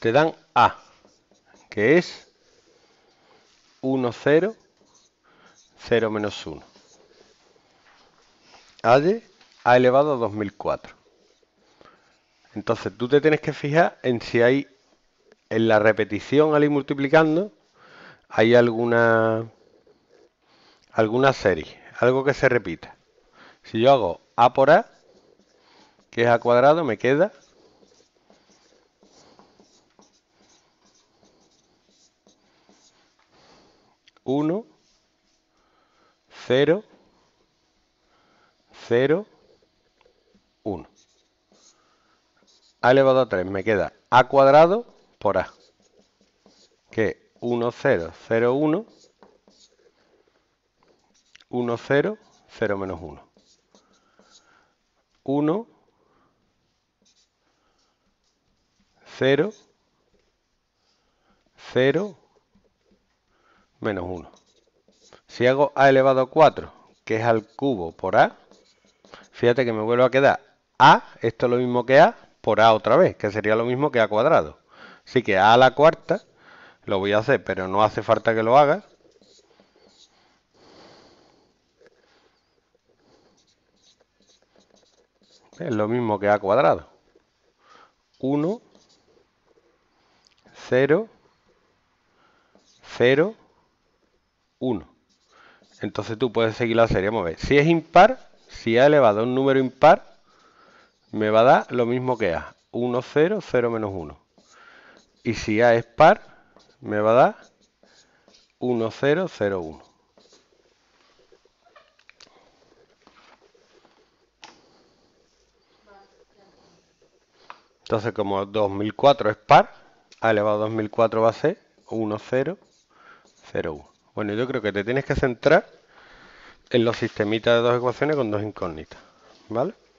te dan A, que es 1, 0, 0 menos 1. A elevado a 2004. Entonces tú te tienes que fijar en si hay en la repetición al ir multiplicando hay alguna serie, algo que se repita. Si yo hago A por A, que es A cuadrado, me queda uno, 0, 0, 1. A elevado a 3 me queda A cuadrado por A, que es 1, 0, 0, 1, 1, 0, 0 menos 1. 1, 0, 0, menos 1. Si hago A elevado a 4, que es al cubo por A, fíjate que me vuelvo a quedar A, esto es lo mismo que A, por A otra vez, que sería lo mismo que A cuadrado. Así que A a la cuarta lo voy a hacer, pero no hace falta que lo haga. Es lo mismo que A cuadrado. 1, 0, 0, 1. Entonces tú puedes seguir la serie. Vamos a ver. Si es impar, si A elevado a un número impar, me va a dar lo mismo que A. 1, 0, 0 menos 1. Y si A es par, me va a dar 1, 0, 0, 1. Entonces, como 2004 es par, A elevado a 2004 va a ser 1, 0, 0, 1. Bueno, yo creo que te tienes que centrar en los sistemitas de dos ecuaciones con dos incógnitas, ¿vale?